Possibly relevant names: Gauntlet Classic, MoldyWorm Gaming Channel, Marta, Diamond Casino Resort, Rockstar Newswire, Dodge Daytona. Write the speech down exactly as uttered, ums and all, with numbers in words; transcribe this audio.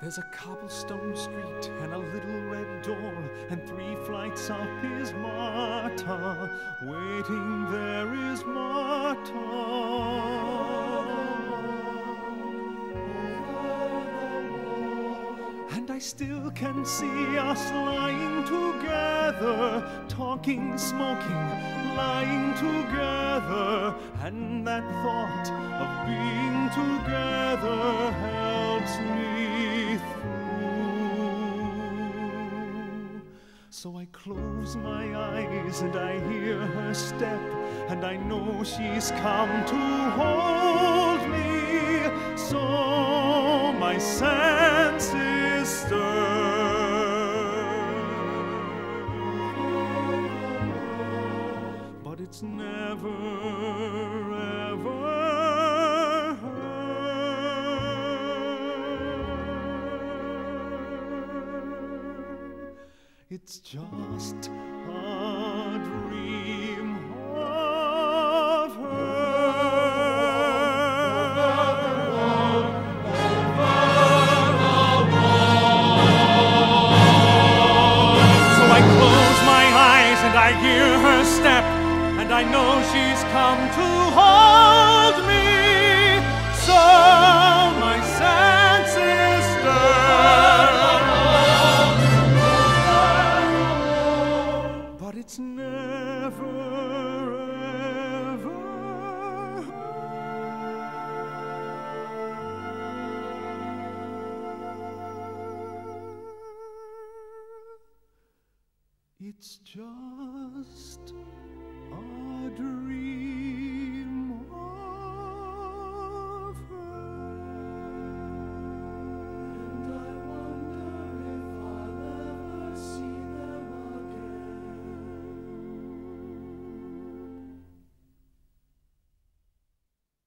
There's a cobblestone street and a little red door, and three flights up is Marta. Waiting there is Marta. And I still can see us lying together, talking, smoking, lying together. And that thought of being together helps me. So I close my eyes and I hear her step, and I know she's come to hold me. So my senses stir, but it's never ever. It's just a dream of her. So I close my eyes and I hear her step, and I know she's come to hold me. So my senses stir, but it's never ever her. It's just